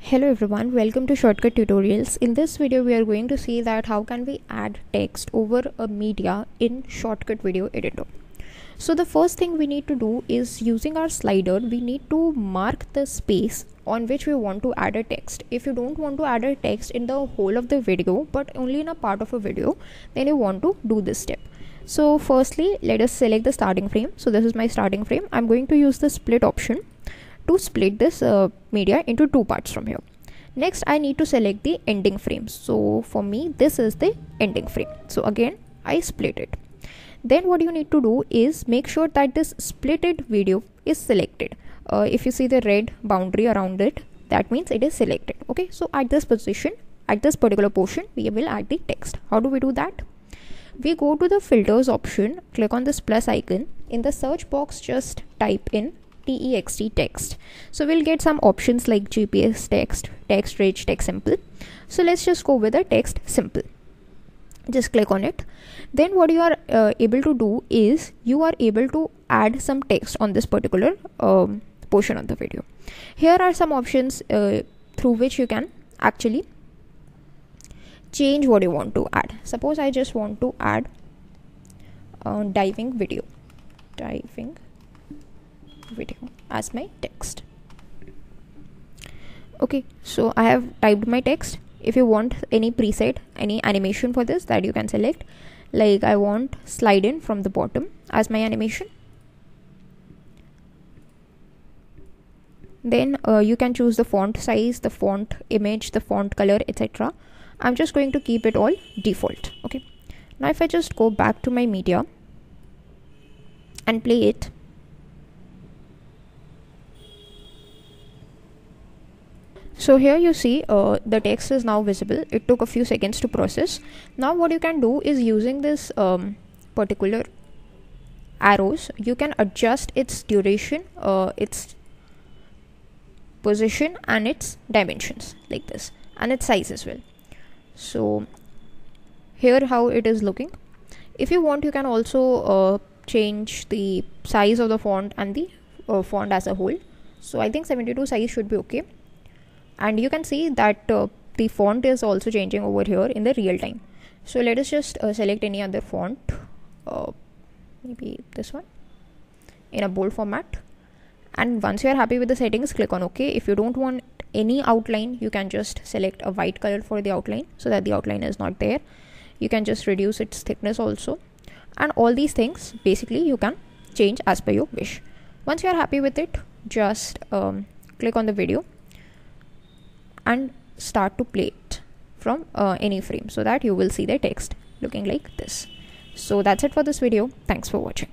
Hello everyone, welcome to Shortcut Tutorials. In this video we are going to see that how can we add text over a media in Shortcut video editor. So the first thing we need to do is, using our slider, we need to mark the space on which we want to add a text. If you don't want to add a text in the whole of the video but only in a part of a video, then you want to do this step. So firstly, let us select the starting frame. So this is my starting frame. I'm going to use the split option to split this media into two parts from here. Next, I need to select the ending frame. So for me, this is the ending frame. So again, I split it. Then what you need to do is make sure that this splitted video is selected. If you see the red boundary around it, that means it is selected. Okay, so at this position, at this particular portion, we will add the text. How do we do that? We go to the filters option, click on this plus icon. In the search box, just type in text text. So we'll get some options like GPS text, text rich, text simple. So let's just go with the text simple. Just click on it. Then what you are able to do is you are able to add some text on this particular portion of the video. Here are some options through which you can actually change what you want to add. Suppose I just want to add diving video as my text. Okay, so I have typed my text. If you want any preset, any animation for this, that you can select. Like I want slide in from the bottom as my animation. Then you can choose the font size, the font image, the font color, etc. I'm just going to keep it all default. Okay, now if I just go back to my media and play it, so here you see the text is now visible. It took a few seconds to process. Now what you can do is, using this particular arrows, you can adjust its duration, its position and its dimensions like this, and its size as well. So here how it is looking. If you want, you can also change the size of the font and the font as a whole. So I think 72 size should be okay. And you can see that the font is also changing over here in the real time. So let us just select any other font, maybe this one, in a bold format. And once you are happy with the settings, click on OK. If you don't want any outline, you can just select a white color for the outline so that the outline is not there. You can just reduce its thickness also. And all these things basically you can change as per your wish. Once you are happy with it, just click on the video and start to play it from any frame, so that you will see the text looking like this. So that's it for this video. Thanks for watching.